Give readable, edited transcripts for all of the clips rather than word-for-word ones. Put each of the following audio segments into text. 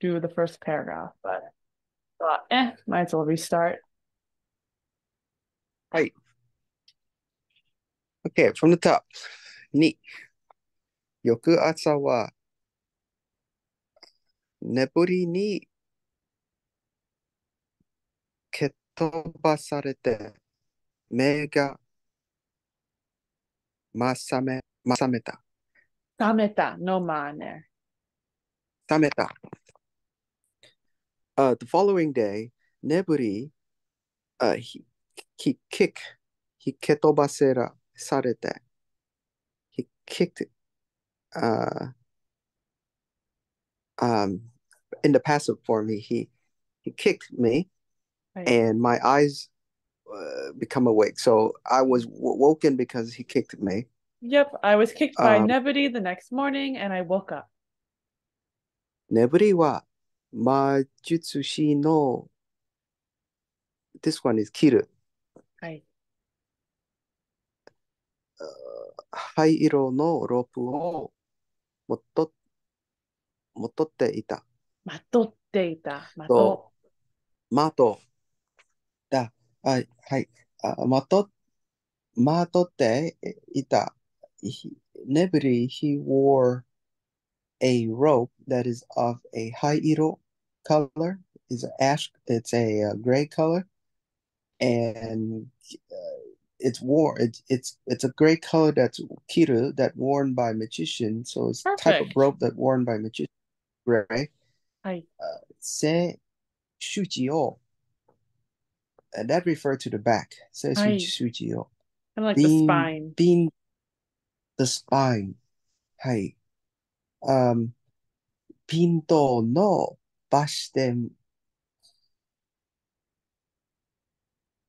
do the first paragraph, but thought, might as well restart. Right. Okay, from the top. Ni. Yoku atsa wa neburi ni ketobasarete me ga masameta. Sameta, no mane. Sameta. The following day, Neburi ketobasera sarete. He kicked in the passive form. He kicked me, right. And my eyes become awake. So I was woken because he kicked me. Yep, I was kicked by Neburi the next morning, and I woke up. Neburi wa majutsushi no. This one is kiru. Hai. Haiiro no ropu o mototte ita. Matotte ita. Mato. Mato. Da. Hai. Matotte ita. Neburi, he wore a rope that is of a haiiro color, it's a gray color, and it's a gray color that's kiru, that worn by magician, so it's a type of rope that worn by magician, gray. Se shujiyo, and that refers to the back. Se shujiyo, kind of like the spine. Being the spine. Hai. Pinto no bashite.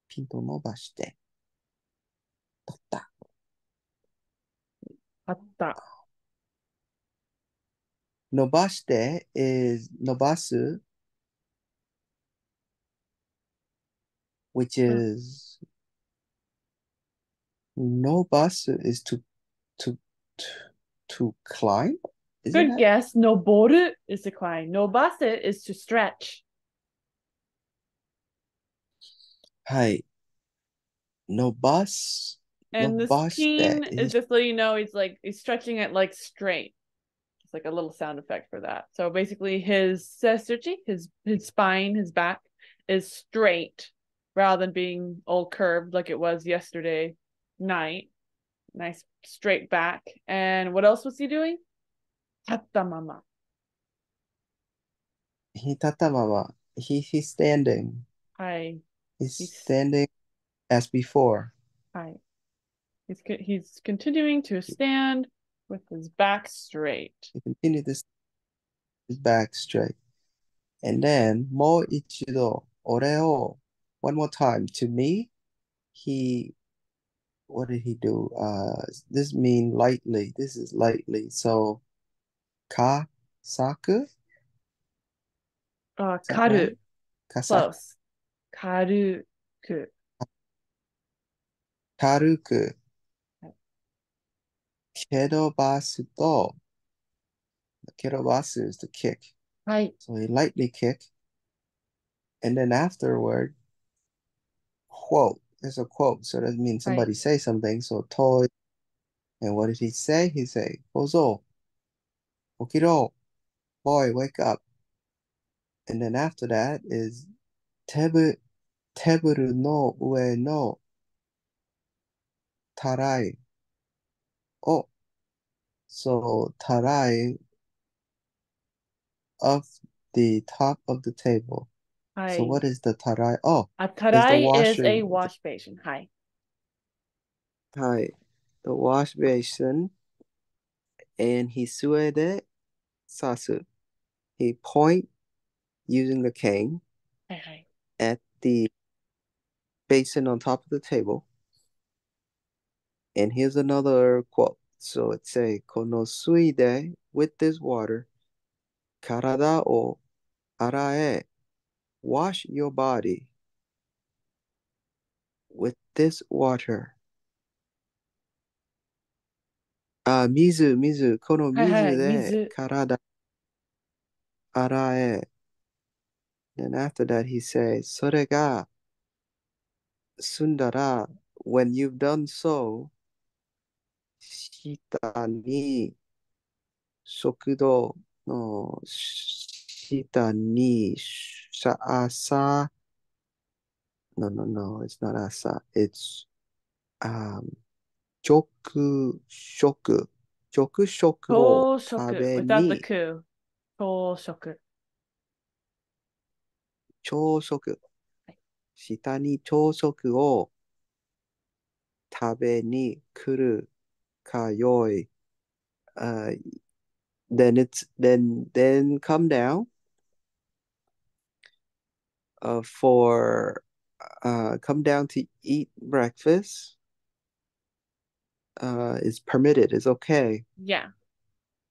Pinto no bashite. Atta. Nobashite is nobasu, which is nobasu is to climb. Isn't Good guess. Noboru is to climb. Nobase is to stretch. Hi. Nobas. And the teen is just letting you know he's stretching it like straight. It's like a little sound effect for that. So basically his sesuchi, his spine, his back is straight rather than being all curved like it was yesterday night. Nice straight back. And what else was he doing? Tatamama. He tatamama. He's standing. Hi. He's standing as before. Hi. He's continuing to stand with his back straight. He continued this his back straight. And then mo ichido ore o, one more time to me. He, what did he do? This mean lightly. This is lightly. So Kasaku? Karu. Close. Karuku. Karuku. Kedobasu to. Kedobasu is the kick. Right. So he lightly kick. And then afterward, quote. There's a quote. So that means somebody say something. So toy. And what did he say? He say, Ozo. Okiro, boy, wake up. And then after that is teburu no ue no tarai. Oh, so tarai of the top of the table. Hi. So what is the tarai? Oh, a tarai is a wash basin. Hi. Hi, the wash basin. And he suede sasu. He point using the cane at the basin on top of the table. And here's another quote. So it say kono suide, with this water, karada o arae, wash your body with this water. Mizu, kono mizu de karada Arae. Then after that, he says, Sorega, Sundara, when you've done so, Shita ni Shokudo no Shita ni Asa. No, it's not Asa. It's Chokushoku. Chokushoku. Chokushoku. Without the ku. Chokushoku. Choushoku. Shita ni choushoku o tabe ni kuru kayoi. Then come down come down to eat breakfast. Is permitted, is okay. Yeah.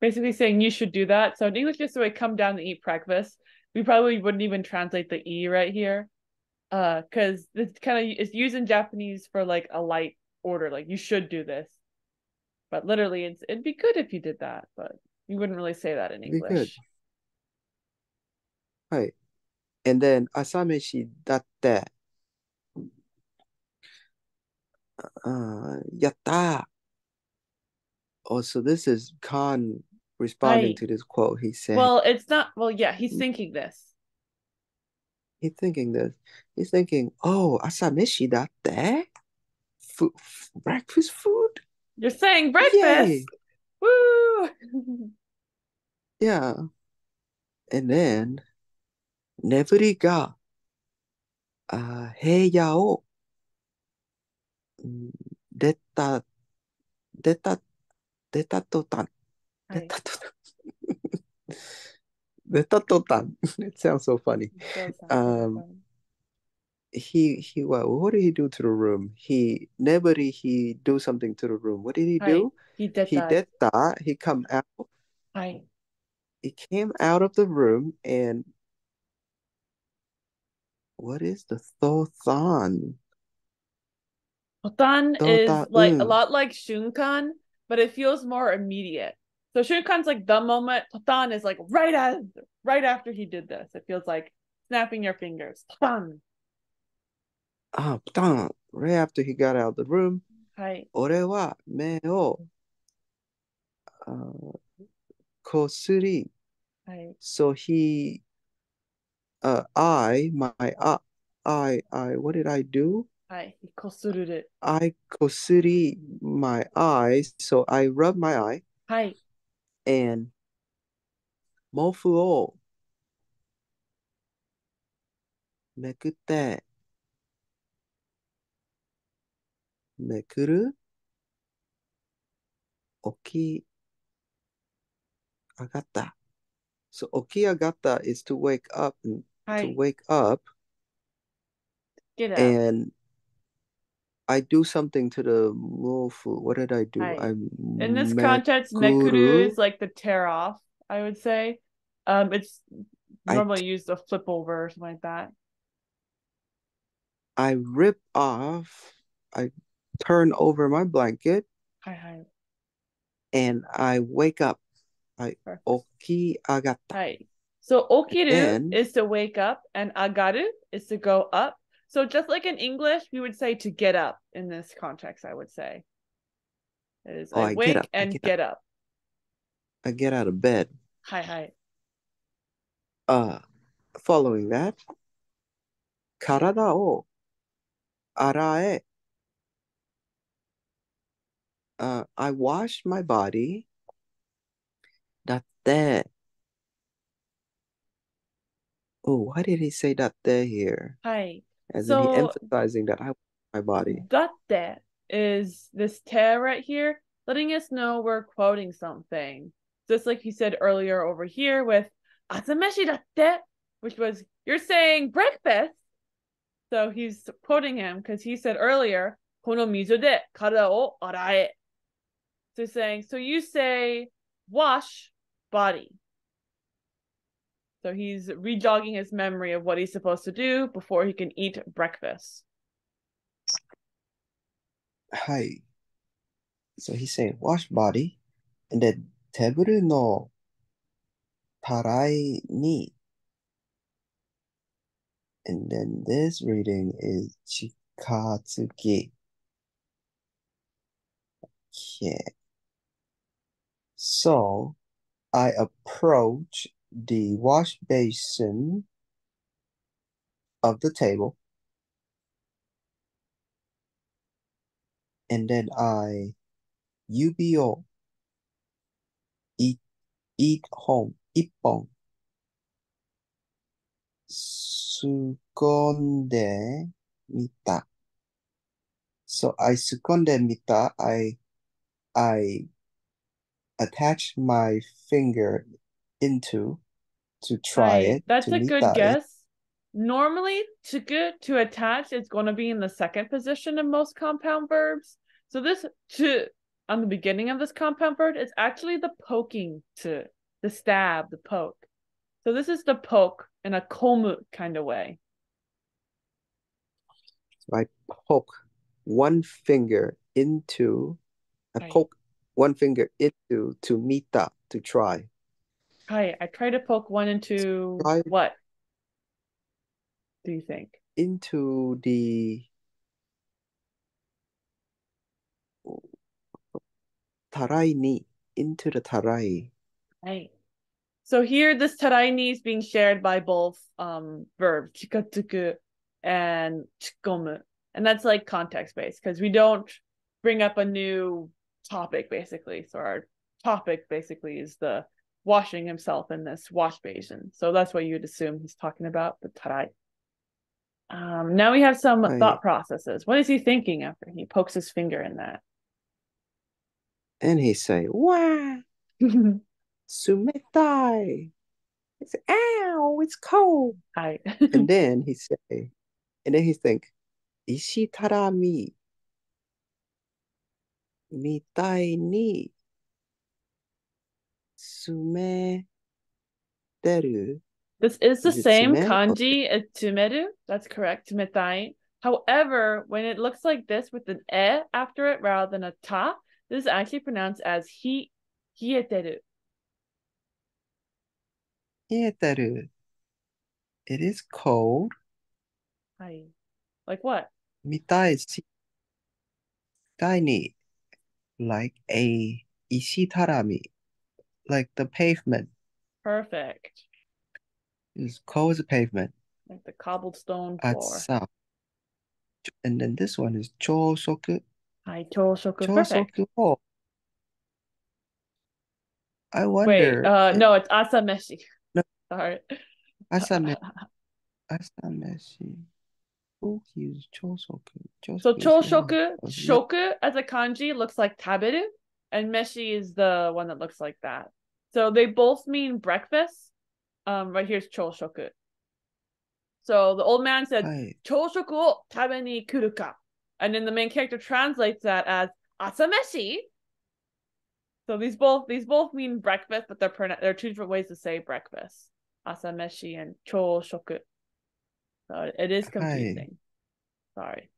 Basically saying you should do that. So in English, just the way come down to eat breakfast. We probably wouldn't even translate the E right here. Because it's kind of, it's used in Japanese for like a light order. Like you should do this. But literally, it'd be good if you did that. But you wouldn't really say that in English. Right. And then, asameshi datte. Yatta. Oh, so this is Khan responding to this quote. He's saying, well, it's not, well, yeah, he's thinking this. He's thinking this. He's thinking, oh, asameshi datte? Breakfast food? You're saying breakfast! Yay. Woo! Yeah. And then, Neburi ga heya o detatotan. Detatotan. It sounds so funny. He what did he do to the room? He do something to the room. What did he do? He did that. He come out. He came out of the room and what is the thotan? Thotan is like a lot like shunkan, but it feels more immediate. So shunkan's like the moment. Thotan is like right after he did this. It feels like snapping your fingers. Thotan. Ah, right after he got out of the room. Ore wa me o kosuri. So he what did I do? He kosururu it. I kosuri my eyes, so I rub my eye. And mofu o mekute. Mekuru oki agata. So oki agata is to wake up and get up. And I do something to the mofu. What did I do? In this context, mekuru is like the tear off, I would say. It's normally used to flip over or something like that. I rip off. I turn over my blanket and I wake up. Oki agata. So okiru is to wake up and agaru is to go up. So just like in English, we would say to get up in this context, I would say. It is I wake and get up. I get out of bed. Following that, karada o arae. I wash my body. Datte. Oh, why did he say datte here? As so, in emphasizing that I wash my body. Datte is this te right here, letting us know we're quoting something. Just like he said earlier over here with asameshi datte, which was, you're saying breakfast. So he's quoting him because he said earlier, kono mizu de karada o arae. So saying, so you say wash body. So he's re-jogging his memory of what he's supposed to do before he can eat breakfast. So he's saying wash body and then teburu no Parai ni. And then this reading is Chikatsuki. Okay. So I approach the wash basin of the table. And then I yubi o ippon sukonde mita. So I sukonde mita, I attach my finger into to try it. That's a good guess. Normally, to attach is going to be in the second position in most compound verbs. So this to on the beginning of this compound verb is actually the poking to, the stab, the poke. So this is the poke in a komu kind of way. So I poke one finger into, I poke one finger into to mita, to try. Right, I try to poke one into what? Do you think into the tarai ni, into the tarai, right? So here this tarai ni is being shared by both verbs chikatsuku and chikomu, and that's like context based because we don't bring up a new topic basically. So our topic basically is the washing himself in this wash basin, so that's what you'd assume he's talking about, the tarai. Now we have some thought processes. What is he thinking after he pokes his finger in that? And he say, "Wow, sumetai." It's ow, it's cold. And then he say, and then he think, "Ishitarami mitai ni sumeteru." This is the same kanji as tsumeru. That's correct, tsumetai. However, when it looks like this with an e after it rather than a ta, this is actually pronounced as hi, hieteru. Hieteru. It is cold. Hi. Like what? Mitai is mitai ni, like a ishitarami, like the pavement. Perfect. It's cold as a pavement. Like the cobblestone floor. At and then this one is chōsoku. Hi, chōsoku. Perfect. Oh. I wonder. Wait, no, it's asameshi. No. Sorry. Asameshi. Asameshi. Who uses chōsoku? So chōsoku, shoku as a kanji looks like taberu, and meshi is the one that looks like that. So they both mean breakfast. Right here's chōsoku. So the old man said, chōsoku o tabe ni kuru ka. And then the main character translates that as asameshi. So these both mean breakfast, but they're two different ways to say breakfast. Asameshi and chōsoku. So it is confusing. Sorry.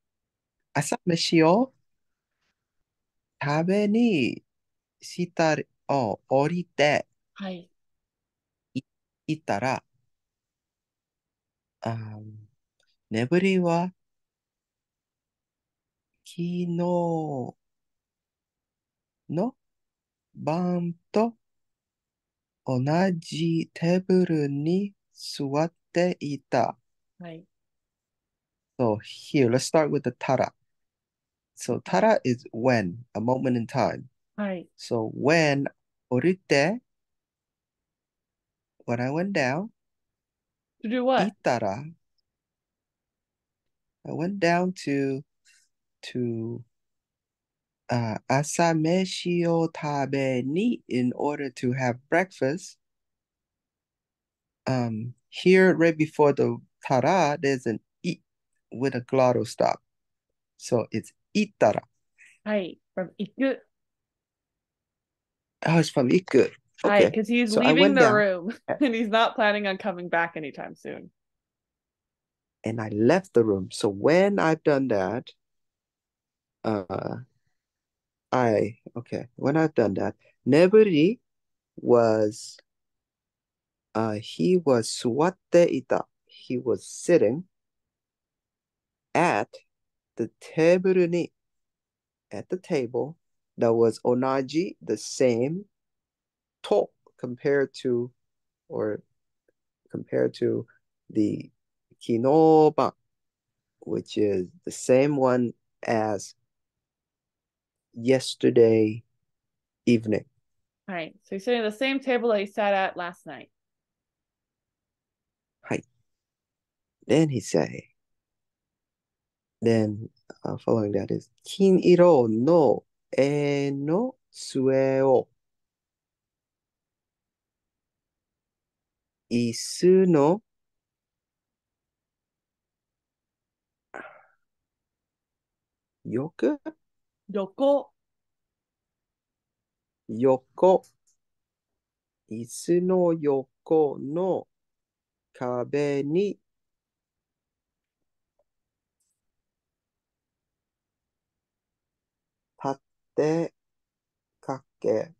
Asameshi o tabe ni shitaru o orite. Hi. Itara neburi wa kino no ban to onaji teburu ni suwatte ita. Right. So here, let's start with the tara. So tara is when, a moment in time. Right. So when orite, when I went down to do what? Itara. I went down to asameshi o tabe ni, in order to have breakfast. Here right before the tara, there's an i with a glottal stop, so it's itara. Hi, from iku. Oh, it's from iku. Right, okay. Because he's leaving the room and he's not planning on coming back anytime soon. And I left the room. So when I've done that, when I've done that, Neburi was he was suwatte-ita. He was sitting at the table, that was onaji, the same to compared to the kinoba, which is the same one as yesterday evening. All right, so he's sitting at the same table that he sat at last night. Right. Then he say, following that is kiniro no e no sue o isu no yoku yoko isu no yoko no kabe ni tatte kake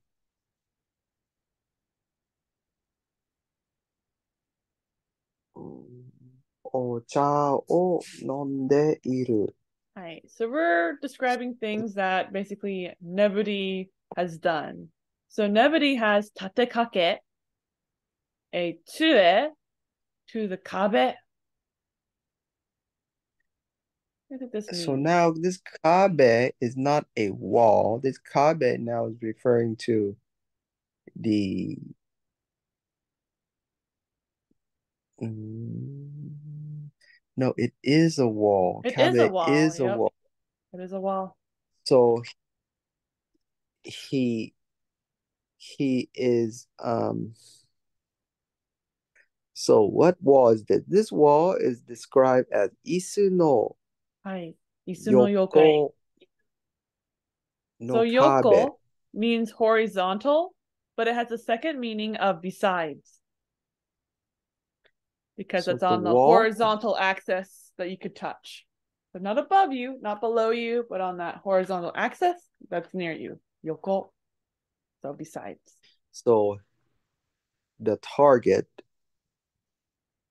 ocha o nonde iru. All right, so we're describing things that basically Neburi has done. So Neburi has tatekake, a tsue to the kabe. What did this mean? So now this kabe is not a wall. This kabe now is referring to the no, it is a wall. It is a wall. It is a wall. So he is so what wall is this? This wall is described as isu no yoko. No, so yoko kabe means horizontal, but it has a second meaning of besides. Because so it's on the horizontal axis that you could touch. So not above you, not below you, but on that horizontal axis that's near you. Yoko. So besides. So the target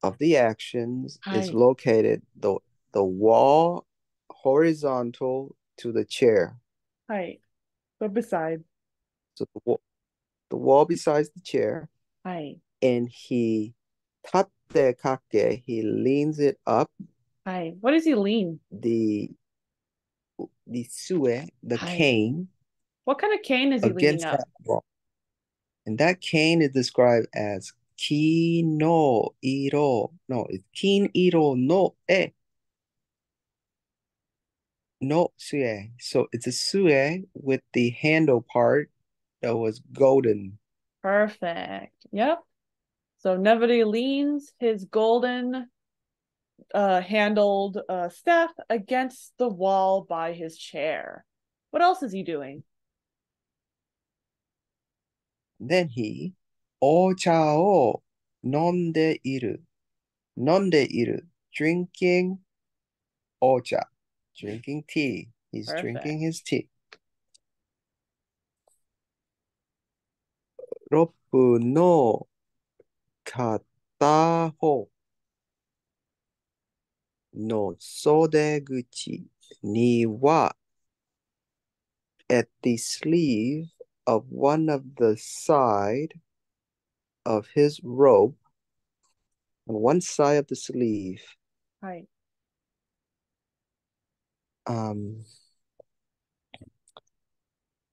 of the actions is located the wall horizontal to the chair. Right. So beside. So the wall besides the chair. Right. And he tatekake, he leans it up. Hi. What does he lean? The sue, the cane. What kind of cane is he leaning up? And that cane is described as kin no iro. No, it's kin iro no e no sue. So it's a sue with the handle part that was golden. Perfect. Yep. So Neburi leans his golden handled staff against the wall by his chair. What else is he doing? Then he ocha o nonde iru. Nonde iru. Drinking ocha. Drinking tea. He's Perfect. Drinking his tea. 6 no Kataho no sodeguchi ni wa, at the sleeve of one of the side of his robe, on one side of the sleeve. Right.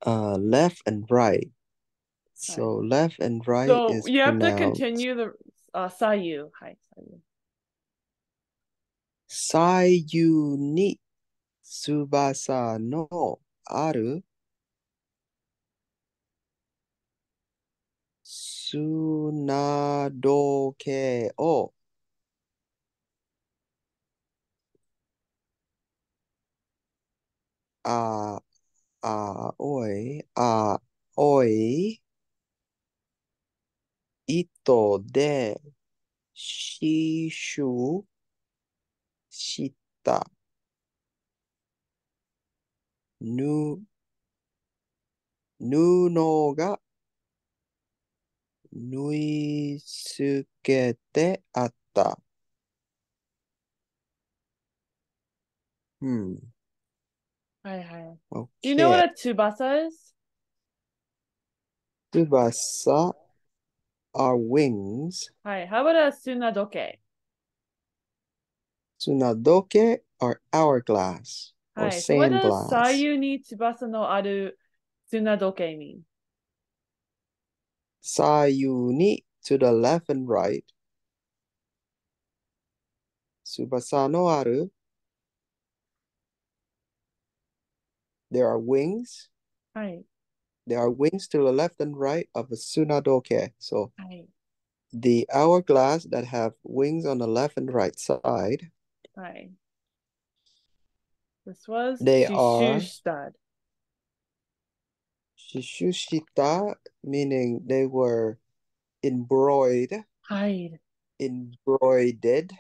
Left and right. So left and right is you have to continue the sayu. Hi, sayu. Sayu ni tsubasa no aru tsunadoke o aoi ito de shishu shita nuno ga 縫い付けてあった。Hmm. Hi. Okay. Do you know what a tsubasa is? Tsubasa are wings. Hi. How about a tsunadoke? Tsunadoke are hourglass or sand glass. What does "sayu ni tsubasa no aru tsunadoke" mean? Sayu ni to the left and right. Tsubasa no aru. There are wings. Hi. There are wings to the left and right of a tsunadoke. So Hi. The hourglass that have wings on the left and right side. Hi. This was Shishushita. Shishushita, meaning they were embroidered. Hi. Embroidered.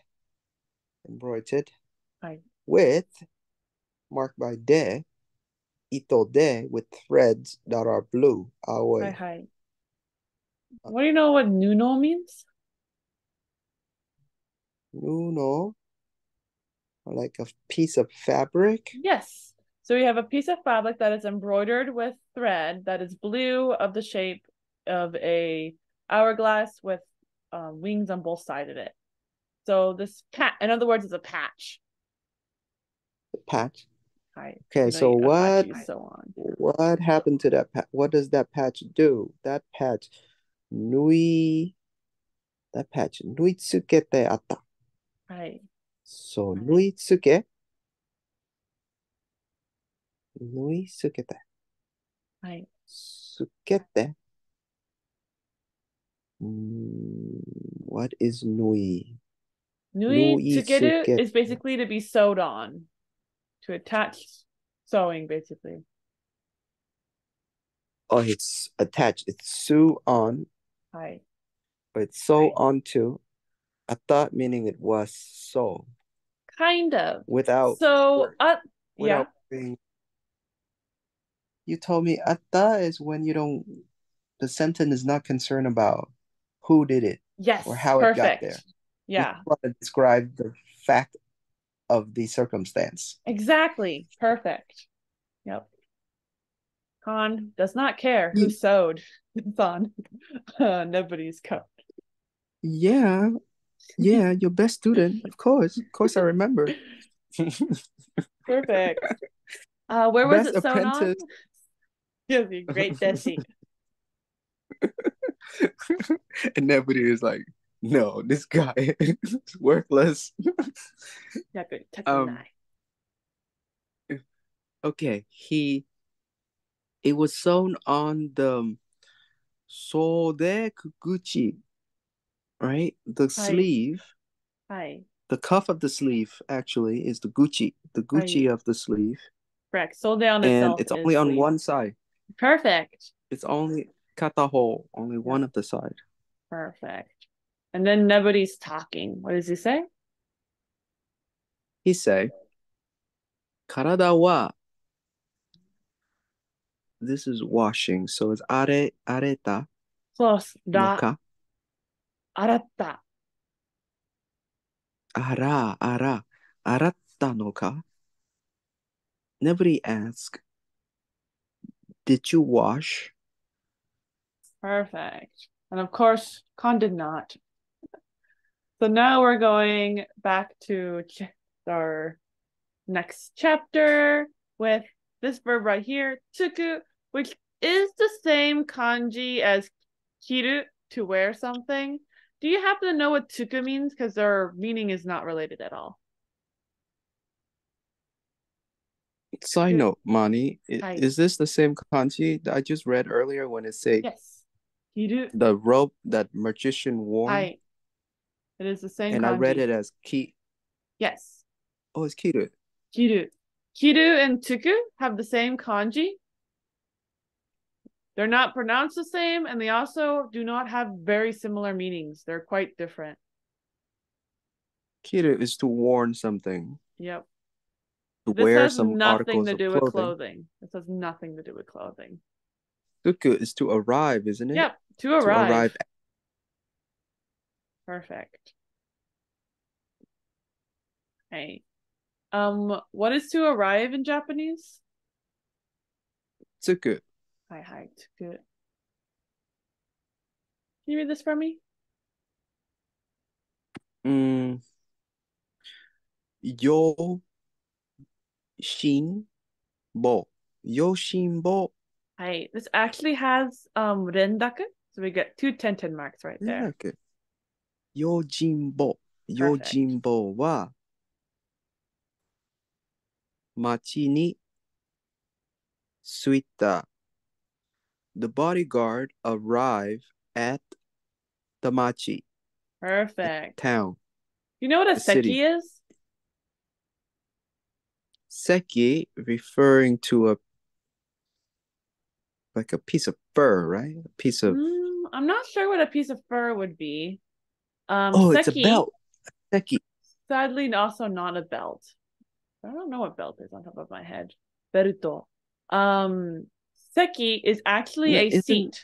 Hi. With, marked by de. Ito de with threads that are blue. Aoi. Hi. Well, do you know what nuno means? Nuno, like a piece of fabric. Yes. So we have a piece of fabric that is embroidered with thread that is blue, of the shape of a hourglass with wings on both sides of it. So this patch, in other words, is a patch. Patch. Right. Okay, so what happened to that patch? What does that patch do? That patch, nui tsukete atta. Right. So nui tsukete. Right. Tsukete. What is nui? Nui tsukete is basically to be sewed on. To attach, sewing, basically. Oh, it's attached. It's sew on. Hi. It's sew onto. Atta meaning it was sew. Kind of. Without. So, without being. You told me atta is when you don't. The sentence is not concerned about who did it. Yes. Or how perfect. It got there. Yeah. You want to describe the fact of the circumstance. Exactly. Perfect. Yep. Khan does not care who sewed. It's on nobody's coat. Yeah. Yeah, your best student. Of course. Of course I remember. Perfect. Where was best it sewn apprentice. On? You'll be great Desi. And Neburi is like, no, this guy is worthless. Yeah, good. Okay, it was sewn on the sode kuguchi, right? The sleeve. Hi. The cuff of the sleeve actually is the guchi of the sleeve. Correct. Sold down itself. And it's only on one side. Perfect. It's only kataho, only one of the side. Perfect. And then nobody's talking. What does he say? He say, karada wa. This is washing. So it's areta. Close. Da. Aratta. Aratta no ka. Nobody asks, did you wash? Perfect. And of course, Khan did not. So now we're going back to our next chapter with this verb right here, tsuku, which is the same kanji as kiru, to wear something. Do you happen to know what tsuku means? Because their meaning is not related at all. Side note, Mani, is this the same kanji that I just read earlier when it said yes. Kiru. The robe that magician wore? It is the same and kanji. I read it as ki. Yes. Oh, it's kiru. Kiru. Kiru and tsuku have the same kanji. They're not pronounced the same, and they also do not have very similar meanings. They're quite different. Kiru is to warn something. Yep. To this wear has some nothing to do with clothing. This has nothing to do with clothing. Tsuku is to arrive, isn't it? Yep, to arrive. Perfect. Okay. What is to arrive in Japanese? Tsuku. Hi, tsuku. Can you read this for me? Yojimbo. Hi. This actually has rendaku, so we get two 10-10 marks right there. Okay. Yojimbo. Yojimbo wa machi ni suita. The bodyguard arrived at the machi. Perfect. Town. You know what a seki is? Seki referring to a piece of fur, right? A piece of I'm not sure what a piece of fur would be. Seki, it's a belt. Seki. Sadly, also not a belt. I don't know what belt is on top of my head. Beruto. Seki is actually a seat.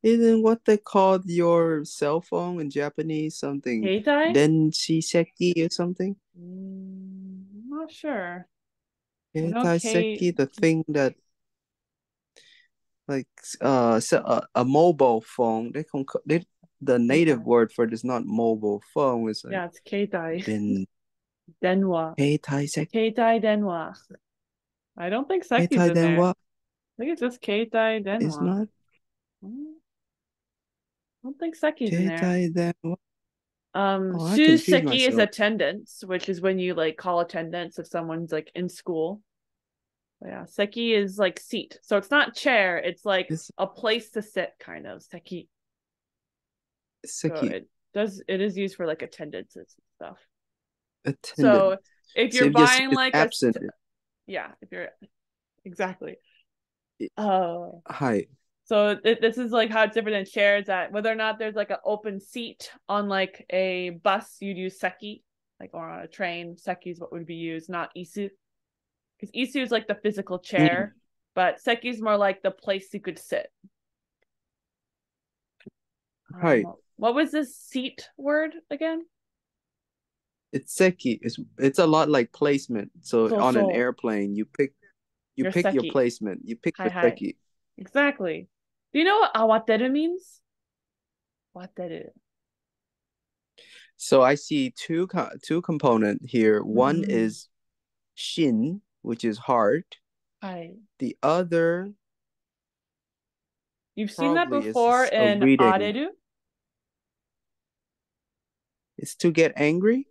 Isn't what they called your cell phone in Japanese something? Heitai? Denshi seki or something? I'm not sure. Heitai seki, the thing that like a mobile phone. The native word for it is not mobile phone. It's like, yeah, it's keitai. Denwa. Keitai seki. Keitai denwa. I don't think seki's in there. I think it's just keitai denwa. It's not. I don't think seki's in there. Shuseki is attendance, which is when you like call attendance if someone's like in school. Yeah, seki is like seat. So it's not chair, it's like a place to sit, kind of. Seki. Seki. So it is used for like attendances and stuff. So if you're buying like absent. Yeah, if you're exactly. Hi. So this is like how it's different than chairs, that whether or not there's like an open seat on like a bus, you'd use seki, like, or on a train, seki is what would be used, not isu. Because isu is like the physical chair, but seki is more like the place you could sit. Right. What was this seat word again? It's seki. It's a lot like placement. So on an airplane, you pick seki. Your placement. You pick your seki. Exactly. Do you know what awateru means? Awateru. So I see two component here. One is shin, which is heart. The other. You've seen that before in areru. It's to get angry?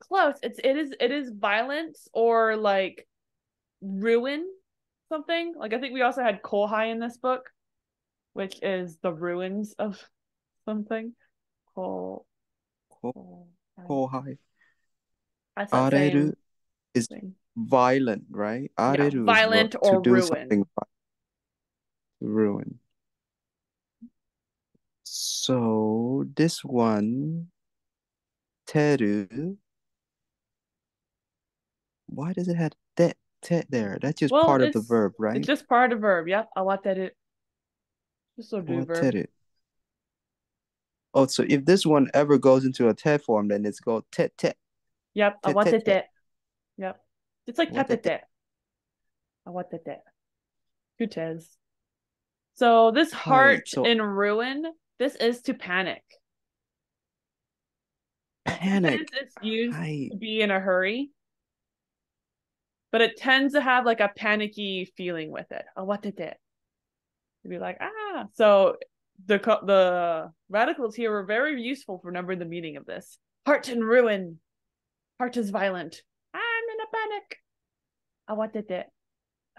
Close. It is violence or like ruin. Something like I think we also had kohai in this book, which is the ruins of something. Kohai. Areru is violent, right? Areru, yeah, violent or ruin. Ruin. So this one, teru. Why does it have that? There, that's just part of the verb, right? It's just part of the verb, yep. Awateru. Just a verb. Oh, so if this one ever goes into a te form, then it's called te. Yep, awatete. Yep. It's like tatete. Awatete. Two tes. So this heart in ruin, this is to panic. Panic. It's used to be in a hurry. But it tends to have like a panicky feeling with it. Awatete. You'd be like, ah. So the radicals here were very useful for remembering the meaning of this. Heart in ruin. Heart is violent. I'm in a panic. Awatete.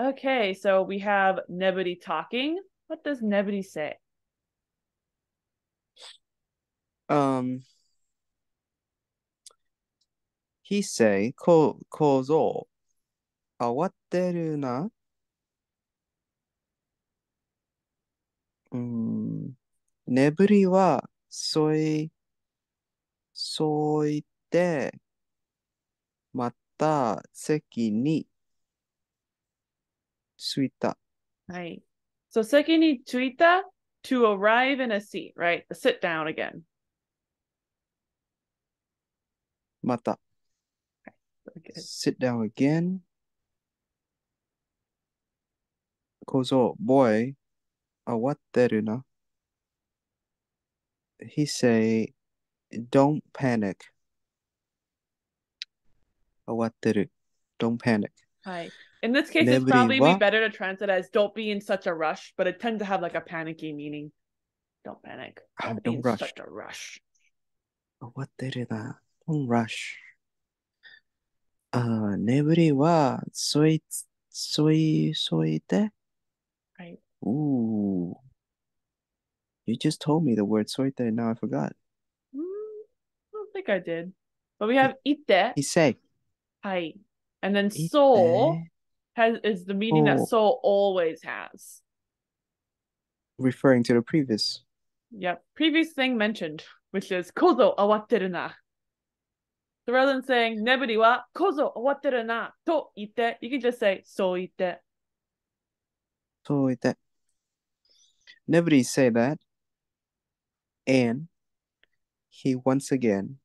Okay, so we have Neburi talking. What does Neburi say? He say, kozo. Awateru na. Neburi wa soite mata seki ni tsuita. So seki ni tsuita to arrive in a seat, right? Sit down again. Mata. Okay. Sit down again. Kozo boy awatteru na. He say, don't panic. Awatteru. Don't panic. Right. In this case, it's probably be better to translate as don't be in such a rush, but it tends to have like a panicky meaning. Don't panic. Don't be in such a rush. Don't rush. Neburi wa soite. Right. Ooh. You just told me the word soite and now I forgot. I don't think I did. But we have ite. Ise. Hi. And then soul is the meaning that soul always has. Referring to the previous. Yep. Previous thing mentioned, which is kozo awatteru na. So rather than saying neburi wa kozo awatteru na to ite, you can just say soite. Soite. Neburi say that. And he once again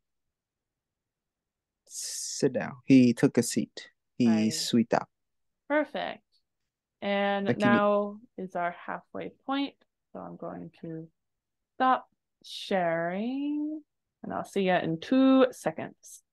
sit down. He took a seat. He suita. Perfect. And now is our halfway point. So I'm going to stop sharing. And I'll see you in 2 seconds.